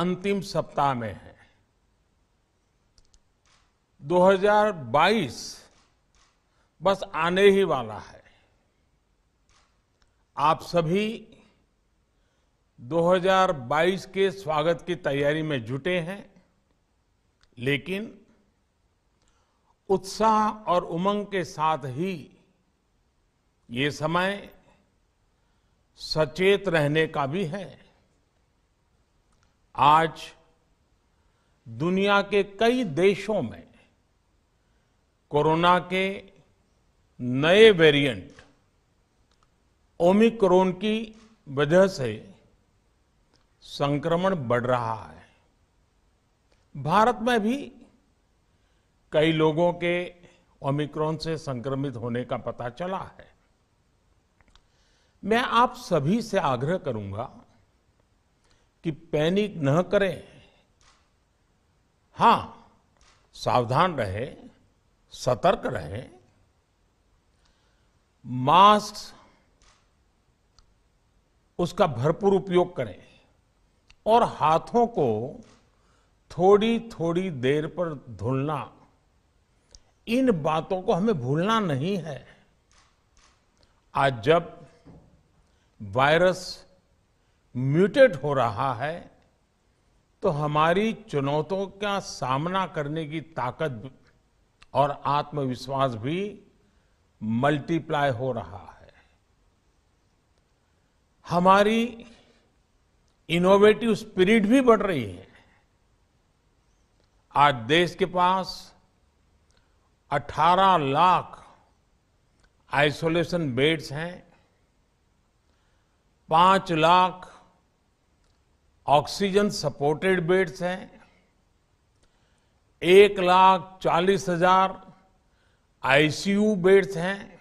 अंतिम सप्ताह में है। 2022 बस आने ही वाला है। आप सभी 2022 के स्वागत की तैयारी में जुटे हैं, लेकिन उत्साह और उमंग के साथ ही ये समय सचेत रहने का भी है। आज दुनिया के कई देशों में कोरोना के नए वेरिएंट ओमिक्रोन की वजह से संक्रमण बढ़ रहा है। भारत में भी कई लोगों के ओमिक्रोन से संक्रमित होने का पता चला है। मैं आप सभी से आग्रह करूंगा कि पैनिक न करें। हां, सावधान रहे, सतर्क रहे। मास्क उसका भरपूर उपयोग करें और हाथों को थोड़ी थोड़ी देर पर धुलना, इन बातों को हमें भूलना नहीं है। आज जब वायरस म्यूटेट हो रहा है तो हमारी चुनौतियों का सामना करने की ताकत और आत्मविश्वास भी मल्टीप्लाई हो रहा है। हमारी इनोवेटिव स्पिरिट भी बढ़ रही है। आज देश के पास 18 लाख आइसोलेशन बेड्स हैं, 5 लाख ऑक्सीजन सपोर्टेड बेड्स हैं, 1,40,000 आईसीयू बेड्स हैं।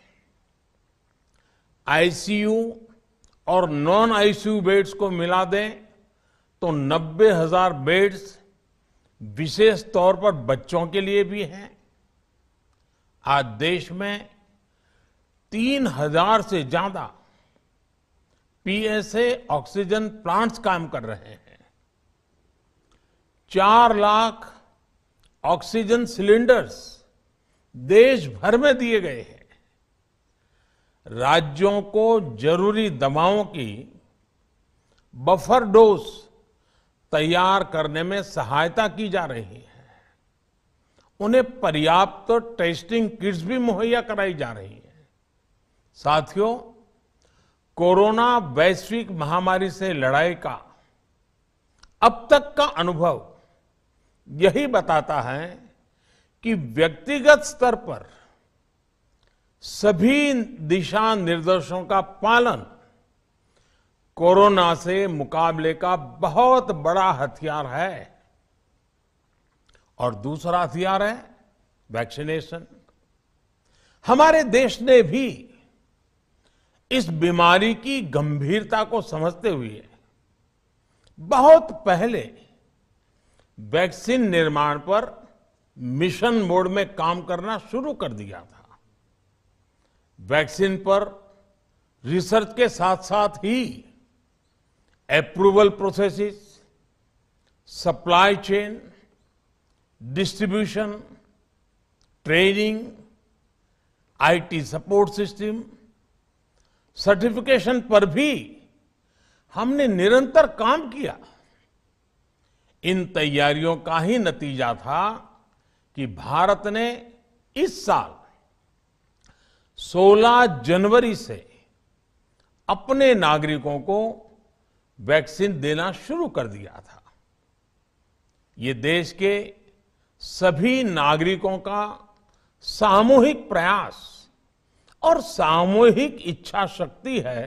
आईसीयू और नॉन आईसीयू बेड्स को मिला दें तो 90,000 बेड्स विशेष तौर पर बच्चों के लिए भी हैं। आज देश में 3,000 से ज्यादा पीएसए ऑक्सीजन प्लांट्स काम कर रहे हैं। 4 लाख ऑक्सीजन सिलेंडर्स देश भर में दिए गए हैं। राज्यों को जरूरी दवाओं की बफर डोज तैयार करने में सहायता की जा रही है। उन्हें पर्याप्त तो टेस्टिंग किट्स भी मुहैया कराई जा रही है। साथियों, कोरोना वैश्विक महामारी से लड़ाई का अब तक का अनुभव यही बताता है कि व्यक्तिगत स्तर पर सभी दिशा निर्देशों का पालन कोरोना से मुकाबले का बहुत बड़ा हथियार है। और दूसरा हथियार है वैक्सीनेशन। हमारे देश ने भी इस बीमारी की गंभीरता को समझते हुए बहुत पहले वैक्सीन निर्माण पर मिशन मोड में काम करना शुरू कर दिया था। वैक्सीन पर रिसर्च के साथ साथ ही approval processes, supply chain, distribution, training, IT support system, certification पर भी हमने निरंतर काम किया। इन तैयारियों का ही नतीजा था कि भारत ने इस साल 16 जनवरी से अपने नागरिकों को वैक्सीन देना शुरू कर दिया था। ये देश के सभी नागरिकों का सामूहिक प्रयास और सामूहिक इच्छा शक्ति है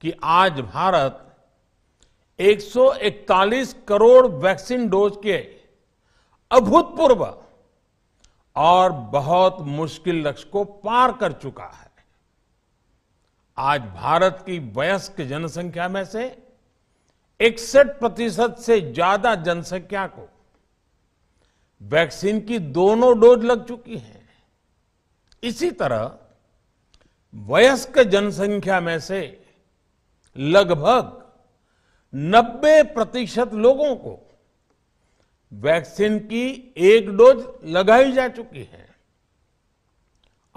कि आज भारत 141 करोड़ वैक्सीन डोज के अभूतपूर्व और बहुत मुश्किल लक्ष्य को पार कर चुका है। आज भारत की वयस्क जनसंख्या में से 61% से ज्यादा जनसंख्या को वैक्सीन की दोनों डोज लग चुकी है। इसी तरह वयस्क जनसंख्या में से लगभग 90% लोगों को वैक्सीन की एक डोज लगाई जा चुकी है।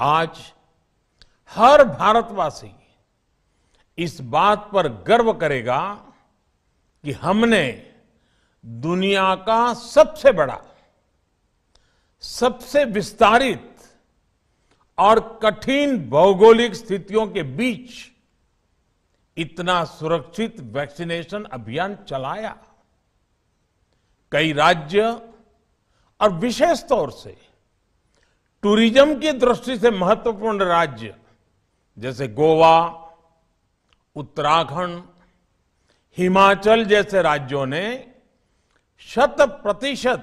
आज हर भारतवासी इस बात पर गर्व करेगा कि हमने दुनिया का सबसे बड़ा, सबसे विस्तारित और कठिन भौगोलिक स्थितियों के बीच इतना सुरक्षित वैक्सीनेशन अभियान चलाया। कई राज्य और विशेष तौर से टूरिज्म की दृष्टि से महत्वपूर्ण राज्य जैसे गोवा, उत्तराखंड, हिमाचल जैसे राज्यों ने 100%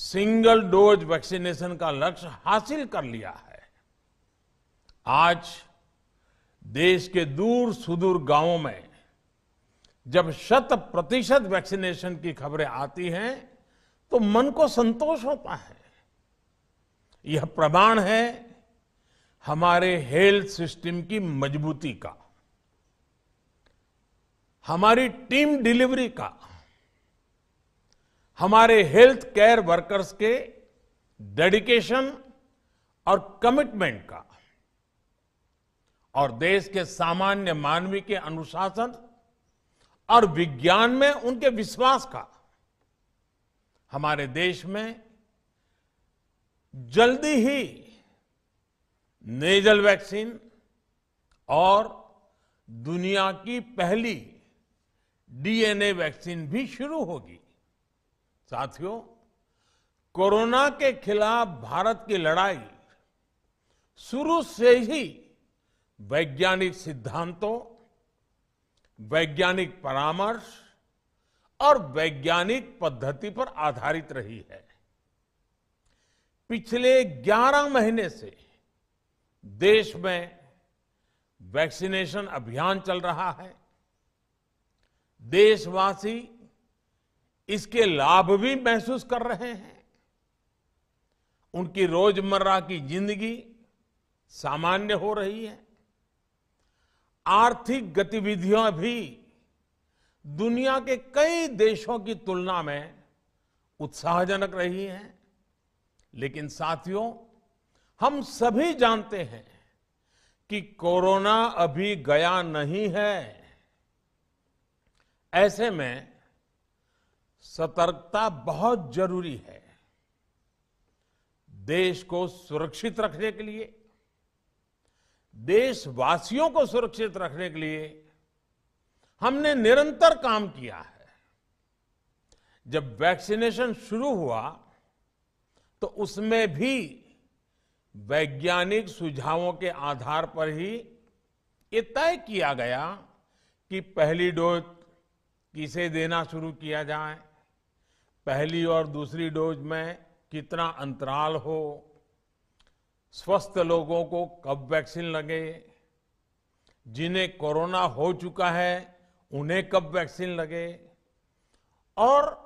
सिंगल डोज वैक्सीनेशन का लक्ष्य हासिल कर लिया है। आज देश के दूर सुदूर गांवों में जब 100% वैक्सीनेशन की खबरें आती हैं तो मन को संतोष होता है। यह प्रमाण है हमारे हेल्थ सिस्टम की मजबूती का, हमारी टीम डिलीवरी का, हमारे हेल्थ केयर वर्कर्स के डेडिकेशन और कमिटमेंट का, और देश के सामान्य मानवी के अनुशासन और विज्ञान में उनके विश्वास का। हमारे देश में जल्दी ही नेजल वैक्सीन और दुनिया की पहली DNA वैक्सीन भी शुरू होगी। साथियों, कोरोना के खिलाफ भारत की लड़ाई शुरू से ही वैज्ञानिक सिद्धांतों, वैज्ञानिक परामर्श और वैज्ञानिक पद्धति पर आधारित रही है। पिछले 11 महीने से देश में वैक्सीनेशन अभियान चल रहा है। देशवासी इसके लाभ भी महसूस कर रहे हैं। उनकी रोजमर्रा की जिंदगी सामान्य हो रही है। आर्थिक गतिविधियां भी दुनिया के कई देशों की तुलना में उत्साहजनक रही हैं। लेकिन साथियों, हम सभी जानते हैं कि कोरोना अभी गया नहीं है। ऐसे में सतर्कता बहुत जरूरी है। देश को सुरक्षित रखने के लिए, देशवासियों को सुरक्षित रखने के लिए हमने निरंतर काम किया है। जब वैक्सीनेशन शुरू हुआ तो उसमें भी वैज्ञानिक सुझावों के आधार पर ही ये तय किया गया कि पहली डोज किसे देना शुरू किया जाए, पहली और दूसरी डोज में कितना अंतराल हो, स्वस्थ लोगों को कब वैक्सीन लगे, जिन्हें कोरोना हो चुका है उन्हें कब वैक्सीन लगे, और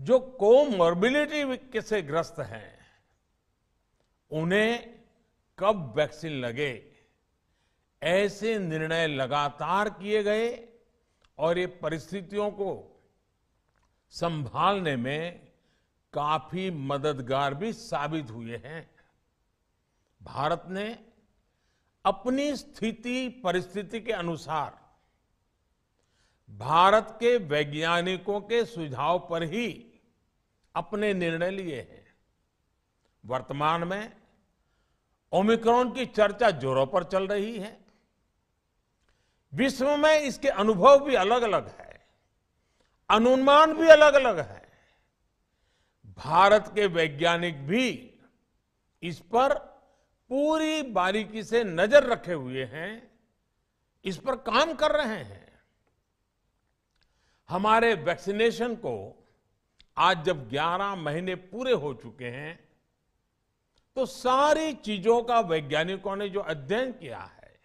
जो कोमॉर्बिडिटी से ग्रस्त हैं उन्हें कब वैक्सीन लगे। ऐसे निर्णय लगातार किए गए और ये परिस्थितियों को संभालने में काफी मददगार भी साबित हुए हैं। भारत ने अपनी परिस्थिति के अनुसार भारत के वैज्ञानिकों के सुझाव पर ही अपने निर्णय लिए हैं। वर्तमान में ओमिक्रोन की चर्चा जोरों पर चल रही है। विश्व में इसके अनुभव भी अलग अलग है, अनुमान भी अलग अलग है। भारत के वैज्ञानिक भी इस पर पूरी बारीकी से नजर रखे हुए हैं, इस पर काम कर रहे हैं। हमारे वैक्सीनेशन को आज जब 11 महीने पूरे हो चुके हैं तो सारी चीजों का वैज्ञानिकों ने जो अध्ययन किया है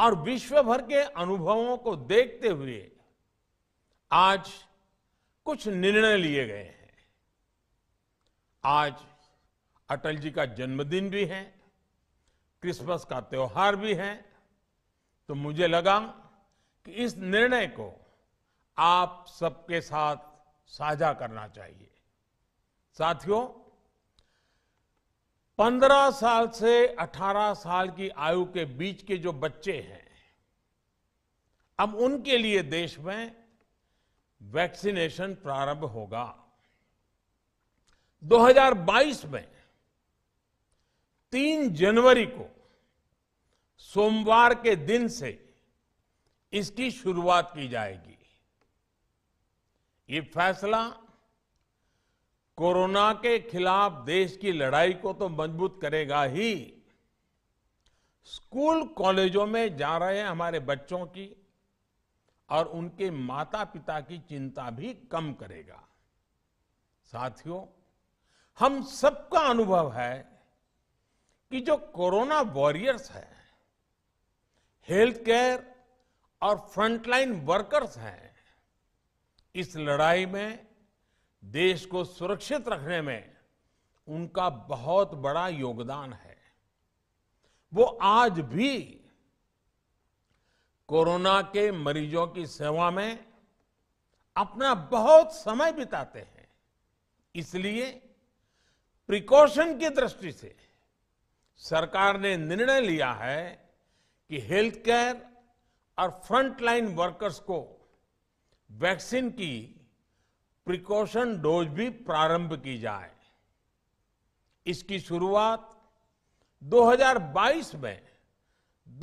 और विश्व भर के अनुभवों को देखते हुए आज कुछ निर्णय लिए गए हैं। आज अटल जी का जन्मदिन भी है, क्रिसमस का त्योहार भी है, तो मुझे लगा कि इस निर्णय को आप सबके साथ साझा करना चाहिए। साथियों, 15 साल से 18 साल की आयु के बीच के जो बच्चे हैं, अब उनके लिए देश में वैक्सीनेशन प्रारंभ होगा। 2022 में 3 जनवरी को सोमवार के दिन से इसकी शुरुआत की जाएगी। ये फैसला कोरोना के खिलाफ देश की लड़ाई को तो मजबूत करेगा ही, स्कूल कॉलेजों में जा रहे हमारे बच्चों की और उनके माता पिता की चिंता भी कम करेगा। साथियों, हम सबका अनुभव है कि जो कोरोना वॉरियर्स हैं, हेल्थ केयर और फ्रंटलाइन वर्कर्स हैं, इस लड़ाई में देश को सुरक्षित रखने में उनका बहुत बड़ा योगदान है। वो आज भी कोरोना के मरीजों की सेवा में अपना बहुत समय बिताते हैं। इसलिए प्रिकॉशन की दृष्टि से सरकार ने निर्णय लिया है कि हेल्थ केयर और फ्रंटलाइन वर्कर्स को वैक्सीन की प्रिकॉशन डोज भी प्रारंभ की जाए। इसकी शुरुआत 2022 में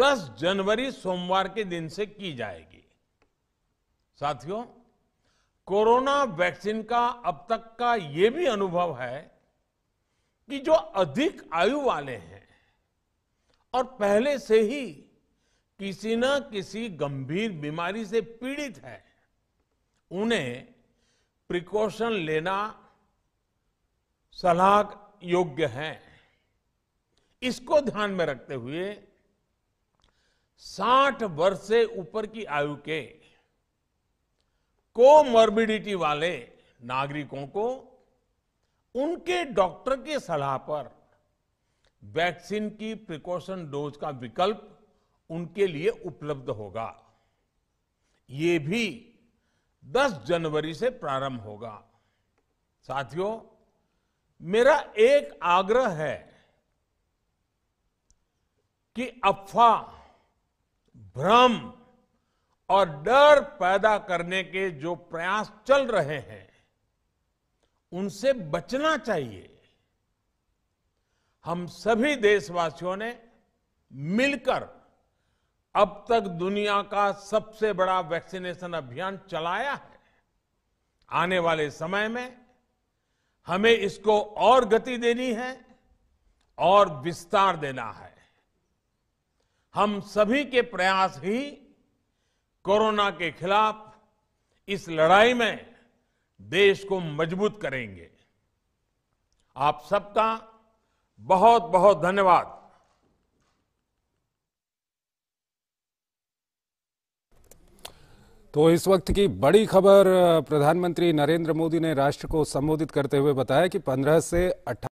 10 जनवरी सोमवार के दिन से की जाएगी। साथियों, कोरोना वैक्सीन का अब तक का ये भी अनुभव है कि जो अधिक आयु वाले हैं और पहले से ही किसी न किसी गंभीर बीमारी से पीड़ित है, उन्हें प्रिकॉशन लेना सलाह योग्य है। इसको ध्यान में रखते हुए 60 वर्ष से ऊपर की आयु के कोमॉर्बिडिटी वाले नागरिकों को उनके डॉक्टर की सलाह पर वैक्सीन की प्रिकॉशन डोज का विकल्प उनके लिए उपलब्ध होगा। ये भी 10 जनवरी से प्रारंभ होगा। साथियों, मेरा एक आग्रह है कि अफवाह, भ्रम और डर पैदा करने के जो प्रयास चल रहे हैं, उनसे बचना चाहिए। हम सभी देशवासियों ने मिलकर अब तक दुनिया का सबसे बड़ा वैक्सीनेशन अभियान चलाया है। आने वाले समय में हमें इसको और गति देनी है और विस्तार देना है। हम सभी के प्रयास ही कोरोना के खिलाफ इस लड़ाई में देश को मजबूत करेंगे। आप सबका बहुत बहुत धन्यवाद। तो इस वक्त की बड़ी खबर प्रधानमंत्री नरेंद्र मोदी ने राष्ट्र को संबोधित करते हुए बताया कि 15 से 18